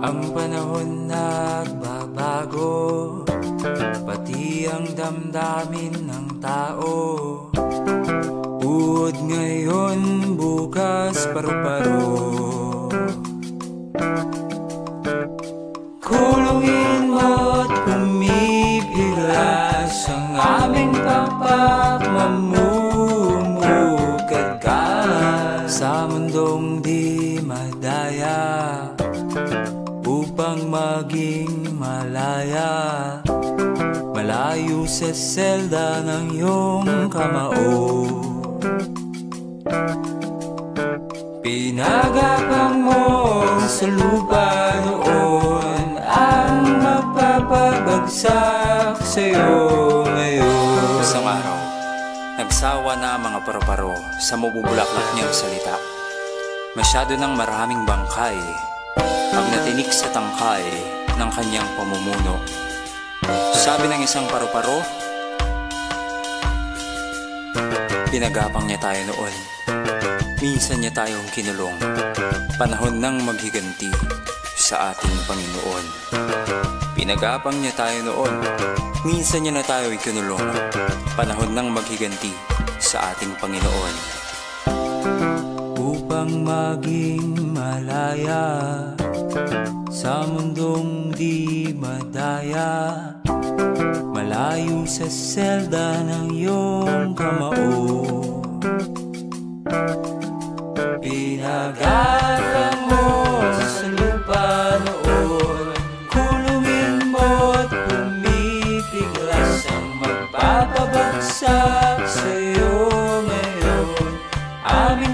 Ang panahon nagbabago, pati ang damdamin ng tao. Uod ngayon, bukas paru-paro. Kulungin mo't umibiras ang aming tapak, mamumukad ka sa mundong di madaya. Upang maging malaya, malayo sa selda ng iyong kamao. Pinagapang mo sa lupa noon ang mapapabagsak sa'yo ngayon. Isang araw, nagsawa na ang mga paru-paro sa mabubulaklak niyang salita. Masyado ng maraming bangkay ang natinik sa tangkay ng kanyang pamumuno. Sabi ng isang paru-paro, pinagapang niya tayo noon, minsan niya tayong kinulong. Panahon ng maghiganti sa ating Panginoon. Pinagapang niya tayo noon, minsan niya na tayo ikinulong. Panahon ng maghiganti sa ating Panginoon. Upang maging malaya sa mundong di madaya, malayo sa selda ng iyong kamao. Pinagapang mo sa lupa noon, kulungin mo't pumipiglas ang magpapabagsak sa'yo ngayon. Aming